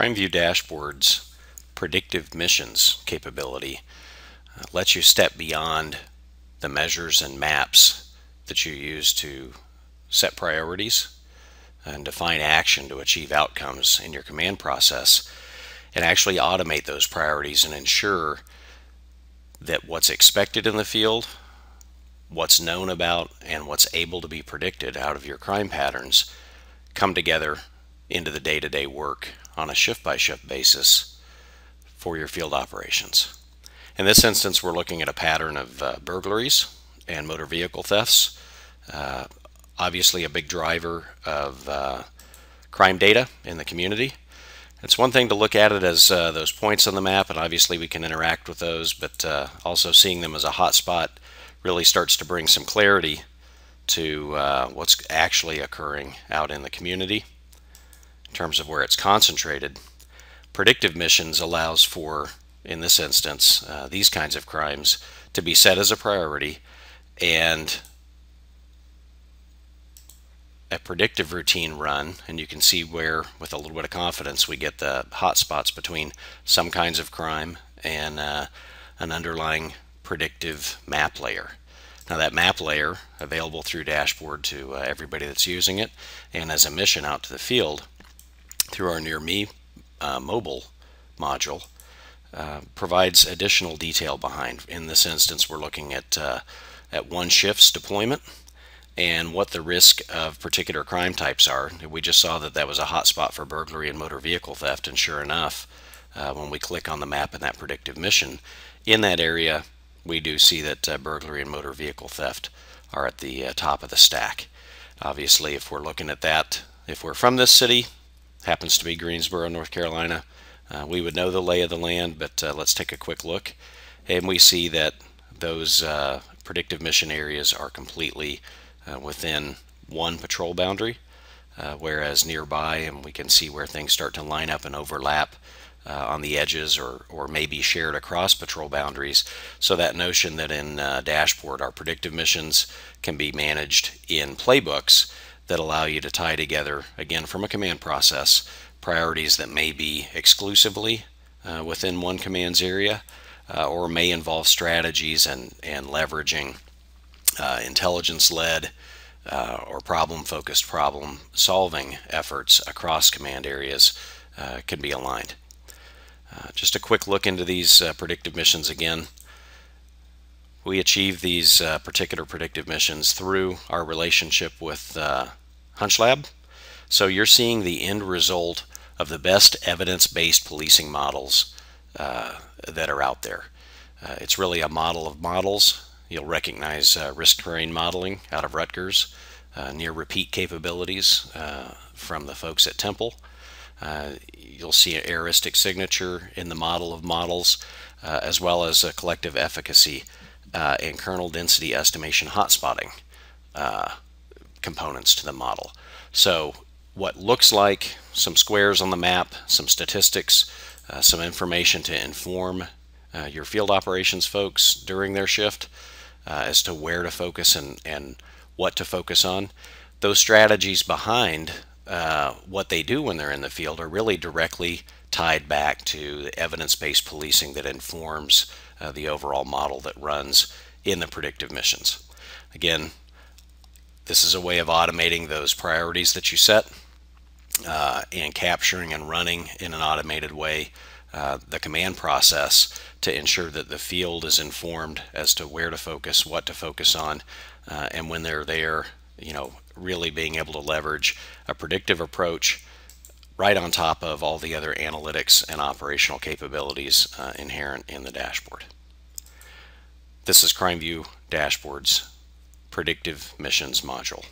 CrimeView Dashboard's Predictive Missions capability lets you step beyond the measures and maps that you use to set priorities and define action to achieve outcomes in your command process, and actually automate those priorities and ensure that what's expected in the field, what's known about, and what's able to be predicted out of your crime patterns come together into the day-to-day work on a shift-by-shift basis for your field operations. In this instance, we're looking at a pattern of burglaries and motor vehicle thefts. Obviously a big driver of crime data in the community. It's one thing to look at it as those points on the map, and obviously we can interact with those, but also seeing them as a hot spot really starts to bring some clarity to what's actually occurring out in the community in terms of where it's concentrated. Predictive missions allows for, in this instance, these kinds of crimes to be set as a priority, and a predictive routine run, and you can see where, with a little bit of confidence, we get the hot spots between some kinds of crime and an underlying predictive map layer. Now that map layer, available through Dashboard to everybody that's using it, and as a mission out to the field through our Near Me mobile module, provides additional detail behind. In this instance, we're looking at one shift's deployment and what the risk of particular crime types are. We just saw that that was a hot spot for burglary and motor vehicle theft, and sure enough, when we click on the map in that predictive mission, in that area we do see that burglary and motor vehicle theft are at the top of the stack. Obviously, if we're looking at that, if we're from this city, happens to be Greensboro, North Carolina, we would know the lay of the land, but let's take a quick look, and we see that those predictive mission areas are completely within one patrol boundary, whereas nearby, and we can see where things start to line up and overlap on the edges, or maybe shared across patrol boundaries. So that notion that in Dashboard our predictive missions can be managed in playbooks that allow you to tie together, again from a command process, priorities that may be exclusively within one command's area, or may involve strategies and leveraging intelligence-led or problem-focused problem-solving efforts across command areas can be aligned. Just a quick look into these predictive missions again. We achieve these particular predictive missions through our relationship with Hunch Lab. So you're seeing the end result of the best evidence-based policing models that are out there. It's really a model of models. You'll recognize risk terrain modeling out of Rutgers, near repeat capabilities from the folks at Temple. You'll see an heuristic signature in the model of models, as well as a collective efficacy and kernel density estimation hotspotting components to the model. So what looks like some squares on the map, some statistics, some information to inform your field operations folks during their shift, as to where to focus and what to focus on. Those strategies behind what they do when they're in the field are really directly tied back to the evidence-based policing that informs the overall model that runs in the predictive missions. Again, this is a way of automating those priorities that you set and capturing and running in an automated way the command process to ensure that the field is informed as to where to focus, what to focus on, and when they're there, you know, really being able to leverage a predictive approach right on top of all the other analytics and operational capabilities inherent in the dashboard. This is CrimeView Dashboard's Predictive Missions module.